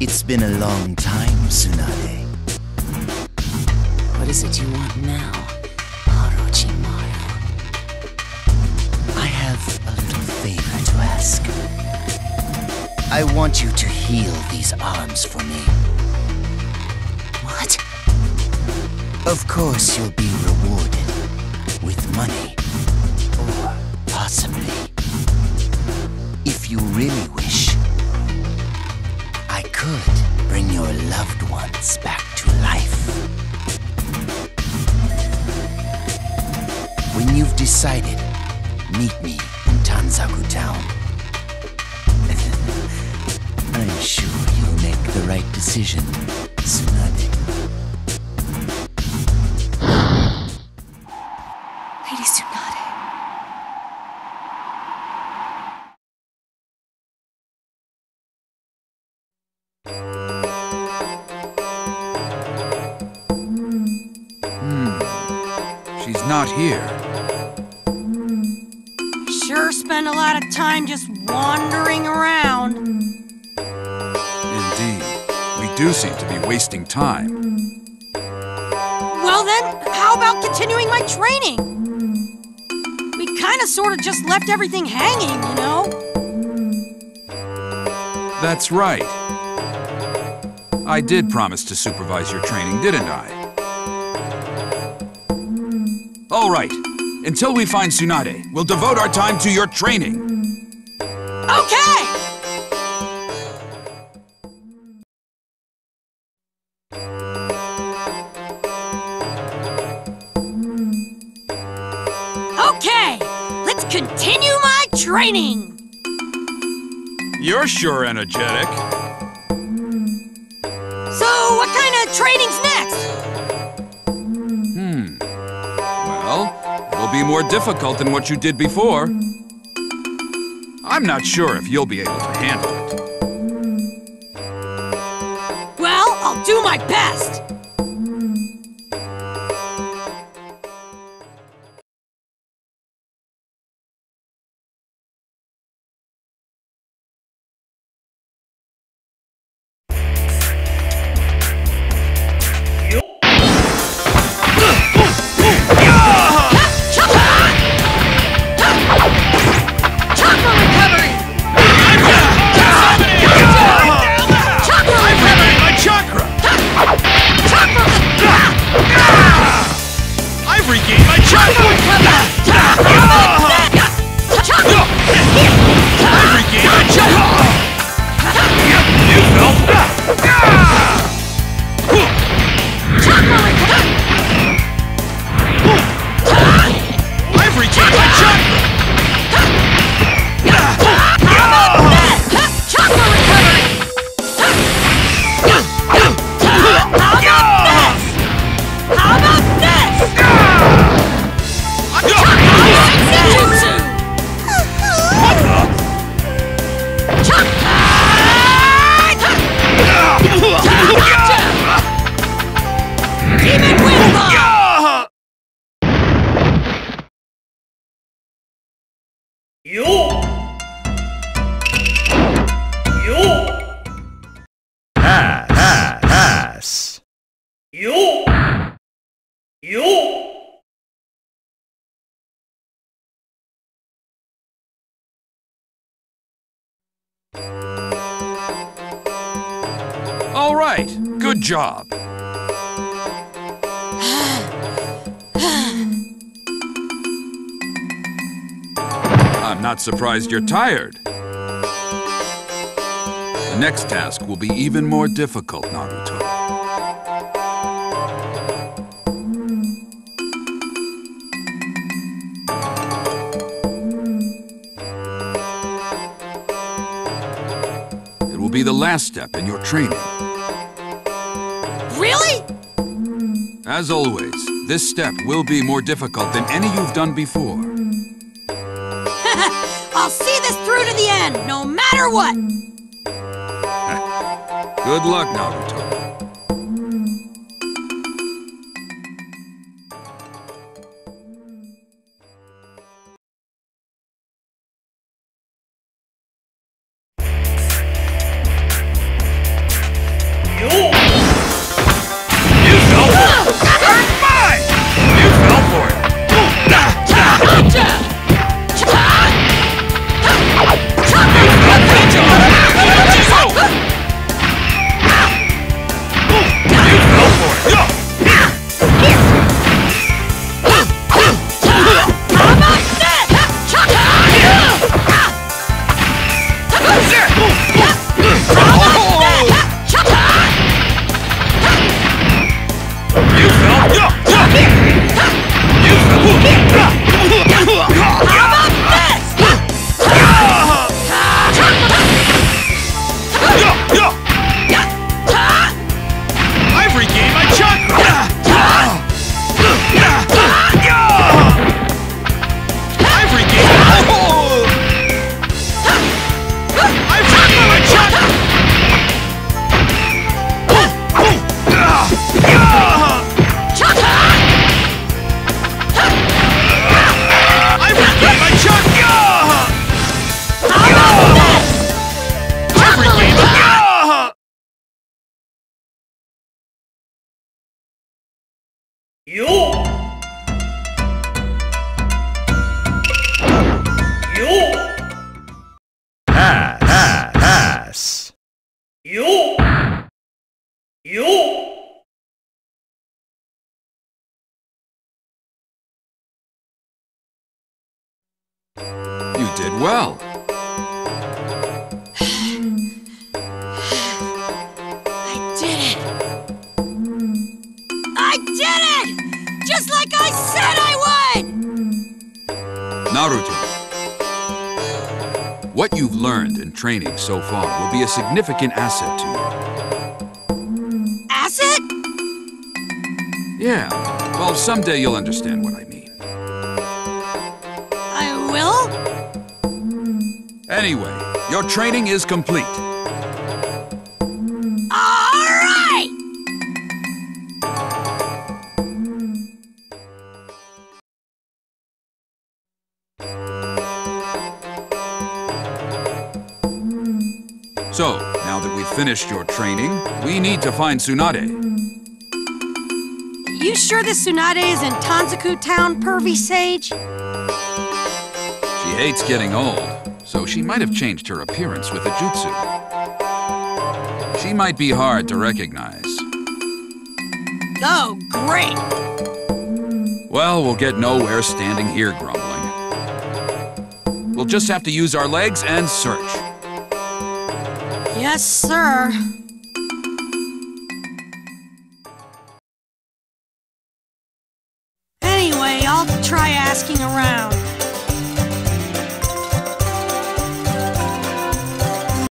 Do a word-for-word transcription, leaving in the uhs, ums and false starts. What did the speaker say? It's been a long time, Tsunade. What is it you want now, Orochimaru? I have a little favor to ask. I want you to heal these arms for me. What? Of course you'll be rewarded with money, or possibly, if you really wish, I could bring your loved ones back to life. When you've decided, meet me in Tanzaku Town. I'm sure you'll make the right decision, Tsunade. Lady Tsunade. Hmm. She's not here. Sure spend a lot of time just wandering around. Indeed. We do seem to be wasting time. Well then, how about continuing my training? Kinda sorta just left everything hanging, you know? That's right. I did promise to supervise your training, didn't I? All right. Until we find Tsunade, we'll devote our time to your training. Okay! Training! You're sure energetic. So, what kind of training's next? Hmm. Well, it'll be more difficult than what you did before. I'm not sure if you'll be able to handle it. Well, I'll do my best! All right, good job. I'm not surprised you're tired. The next task will be even more difficult, Naruto. It will be the last step in your training. Really? As always, this step will be more difficult than any you've done before. I'll see this through to the end, no matter what! Good luck, Naruto. Yo! Yo! Pass! Pass! Pass! Yo! Yo! You did well. I did it. I did it! Just like I said I would! Naruto, what you've learned in training so far will be a significant asset to you. Asset? Yeah. Well, someday you'll understand what I mean. Will? Anyway, your training is complete. All right! So, now that we've finished your training, we need to find Tsunade. You sure this Tsunade is in Tanzaku Town, Pervy Sage? She hates getting old, so she might have changed her appearance with a jutsu. She might be hard to recognize. Oh, great! Well, we'll get nowhere standing here grumbling. We'll just have to use our legs and search. Yes, sir. Anyway, I'll try asking around.